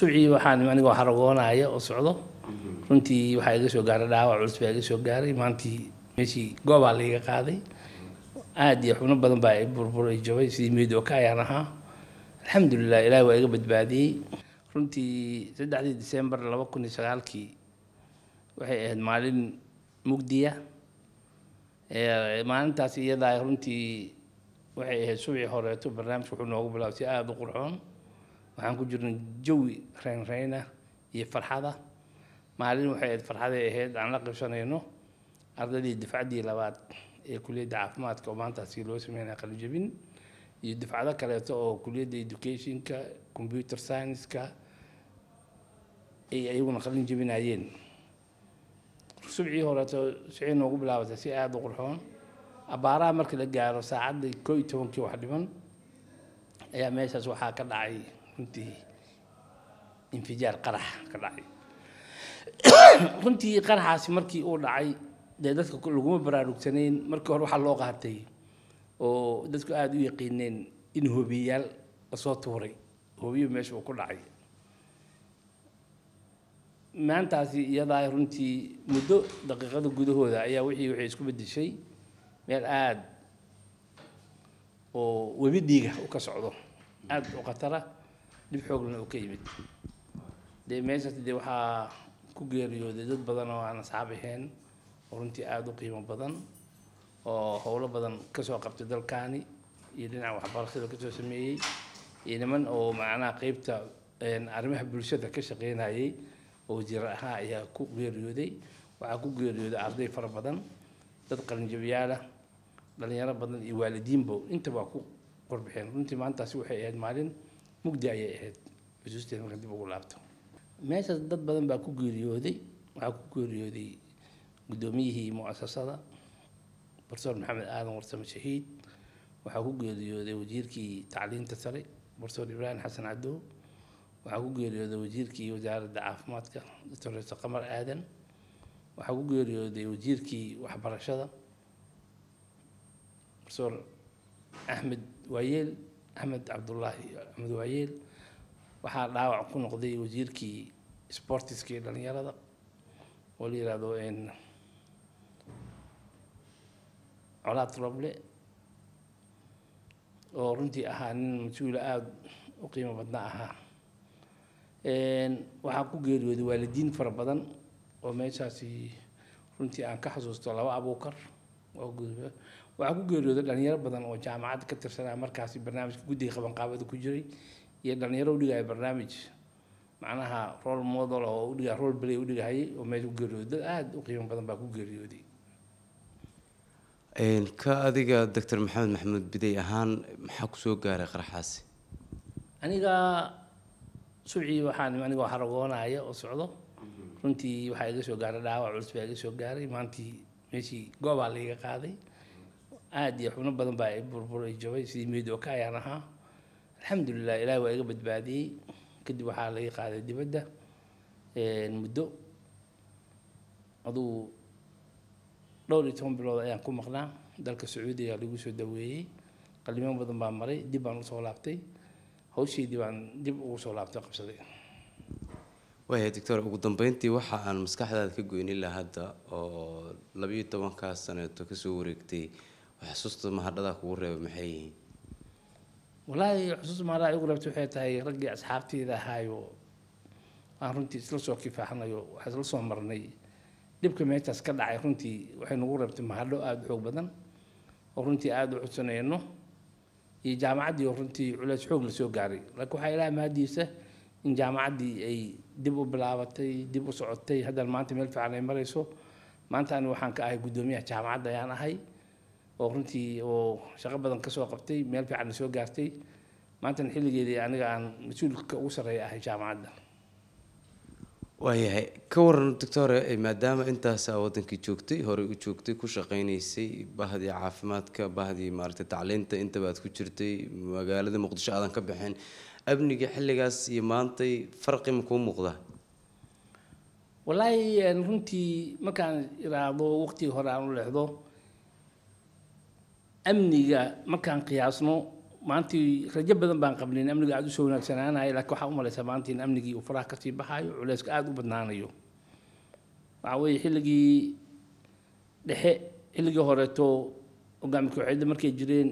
سوعي وحان يعني وحرقونا هيا وصعده رنتي وحاجة شو قاري لا وعرس بحاجة شو قاري ما أنتي ماشي جوا عليه قاضي عادي إحنا بدنا باي بربر الجوي سيد ميدوكا يعني ها الحمد لله إلهي وأجبت بعدي رنتي سدعدي ديسمبر لو كنا شغال كي وحيد معلن مجدية ما أنت سيد لا رنتي وحيد سوعي حريته برنامج وحنا قبله سيد آب قرعون وحن كجرن جوي رين رينا يفرح هذا معلن وحيد فرح هذا يهد عن لقب شنينه أردني الدفاع دي لبعض كلية عفمات كمان تحصيله اسمه أقل جبين يدفع هذا كليته كلية إدوكيشن ككمبيوتر ساينس ك أيون أقل جبين عين سبعي هرتو سعين وقبله وتسعة دقرحون أبارة مركز الجار ساعد كويتهم كي واحد من أيام ميساس وحاك العي كنتي انفجار قرح كلاعي كنتي قرح عسى مركي أول عي دادتك كلهم براروكتنين مركو روح اللغة هتي ودادتك قاعد يقينين إنه بيال صوتوري هو بيمشي وكل عي ما أنت عسي يضاي رنتي مدة دقيقة وجوده هو ذا يا وحي وحي يسكب بدي شيء مال عاد وبيديجه وكسعده عاد وقتره لبحوجنا وكيمت ده ميزة ده وحى كوجيريو ده جد بدن وعن أصحابهن ورنتي عاد وقيمة بدن وحوله بدن كسر قبته دل كاني يدنا وحبار خير كتير سمي ينمن أو معنا قيبته إن أرميه بلشة كشقين هاي وجرها يا كوجيريو ده وعكوجيريو ده عبدي فر بدن تذكرن جبياله لأن يا رب بدن الوالدين بو أنت باكو قربحين أنت ما أنت سوي حياة مالين مقدع يعيد بجوزتين غادي بقول لابته ماشي ضد بدن باكو جريودي باكو جريودي قدوميه مؤسسة برسول محمد آدم ورسم الشهيد وحكو جريودي وزيركي تعليم تسري برسول إبراهيم حسن عدو وحكو جريودي وزيركي وزارة عافماتك دكتور قمر آدم وحكو جريودي وزيركي وحبر الشذا برسول أحمد وعيل أحمد عبد الله أحمد وعيل وحال راوع كون قضية وزيركي سبورتس كي لن يرضى ولي رادو إن على طلب لي ورنتي أهان مسؤول آد وقيمة بدناها إن وحكو جيرو دي والدين فربضن وما يساسي رنتي أن كحزوز طلاب أبوكر وأقول وأقول جيرو لن يربضن وجامعات كتر سنة مركزي برنامج كودي خبن قابض كجري يدرن يرو دقيقة برنامج معناها رول موديل أو دقيقة رول بلاي ودقيقة هاي وما يجوجريو ده عاد وقيمة بدن باكوجريو دي. إن كأديك دكتور محمد محمود بدي هان حكسو جاري قرحاسي. أنا كا سوعي وحان يعني وحرقونا هيا وصعده رنتي وحاجة شو جاري لا وعرس بحاجة شو جاري ما أنتي ماشي جوا عليه قاضي عادي إحنا بدن باي بربر الجوي سيد ميدوكا يعني ها. الحمد لله إلهي وأجبت بعدي كدي وحالي قاعدة دي بدأ المدو أضو لوليتهم بالوضع يعني كون مقنع ذلك السعودية اللي يقولوا الدوية قال لي ما بدهم بعمري دي بان وصولابتي هو شيء دي بان دي وصولابتي قبصدي ويا دكتور قدام بنتي وحا المسكح هذا كجويني له هذا لبيت طبعا كاسنة تكسوركتي وحسست ما هذا كورة محيي والله خصوصا ما رأي يقول بتوحيتها رجع أصحابتي إذا هايو أهرنتي سلسوا كيف إحنا يو حسلسوا مرني دبكم ما يتسكر على أهرنتي وحين غورة بتمهلو قاعد حوب بدن أهرنتي قاعد وحسنا إنه الجامعة دي أهرنتي على حوب لسوق عري لكو حيلا ما ديسة إن جامعة دي أي دبوا بلاوتي دبوا صعوتي هذا المعنت ملف على مريسو معنت أنا وحن كأي قدومية جامعة ده يعني هاي ورنتي وشغب بدن كسوة قبتي ميل في عن سوق قارتي ما أنت نحل جدي أنا عن مسؤول كأسرة يا جامعة ده. وهي كور دكتور ما دام أنت ساوتنك تشوكتي هوري تشوكتي كشقيني سي بهدي عافماتك بهدي مارت تعلنت أنت بعد كشرتي مقالة مقدش أذن كبحين أبني حل جاس يمانتي فرقي مكون مقدة. والله رنتي ما كان يراضو وقتي هرانو لحظو. أمني ما كان قياسنا maantii rajo badan baan qabneen amniga aad u soo wanaagsanaanay laakiin waxa u maleysay maantii in amnigii uu faraha ka sii baxayo culayska aad u badnaanayo waxa way xilligii dhexe xilligii horeeto hogaamiye waxay markay jireen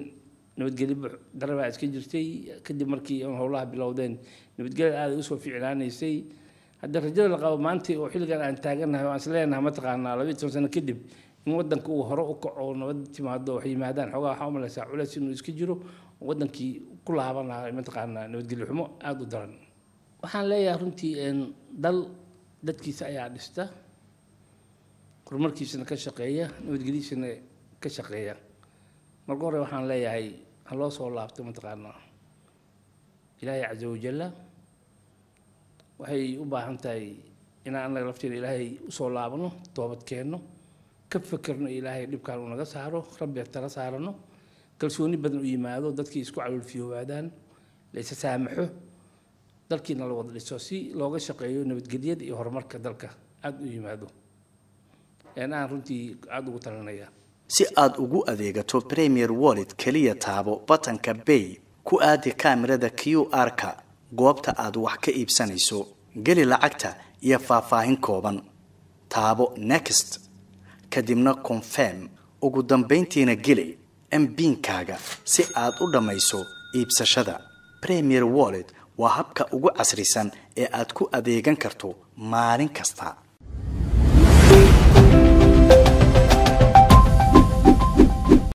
nabadgelyo daraba iska jirtay kadib markii howlaha bilowdeen nabadgelyo aad u soo fiicnaanaysay hadda rajada la qabo maantii oo xilligan aan taaganahay waan isleenahay ma taqaanaa 12 sano kadib waddanka uu hore u kaco nabad timaado wax yimaadaan xogaa waxa u maleysay culays inuu iska jiro waddankii ku laabanaa ma taqaanaa nabadgelyo xumo aad u daran waxaan leeyahay runtii in dal dadkiisa ayaa dhista horumarkiisana ka shaqeeya nabadgelyadiisana ka shaqeeya marka hore waxaan leeyahay aan loo soo laabto ma taqaanaa ilaahay azza wajalla waxay u baahan tahay in aan la lafteena ilaahay u soo laabano toobad keenno كفكرنا إلهي لبكار ونقصاره ربي ترى صارنا كل سوني بدن ويماذو ضدك يسكو على الفيو بعدان ليس سامحه ضلكينا الوضع السياسي لوجا شقيو نبت جديد يهرمرك ضلكه عد ويماذو أنا رنتي عد وطنية سي عد وجو أذيعته بريمير والد كلية تابو بطن كبي كو أدي كاميرا كيو أركا جوابته عد وحكي بسنيسو قلي لعكته يفافاهن كوبن تابو نكست kadibna confirm ugu dambeyntiina geli MPinkaaga si aad u dhamayso iibsashada Premier Wallet waa habka ugu casrisan ee aad ku adeegan karto maalin kasta.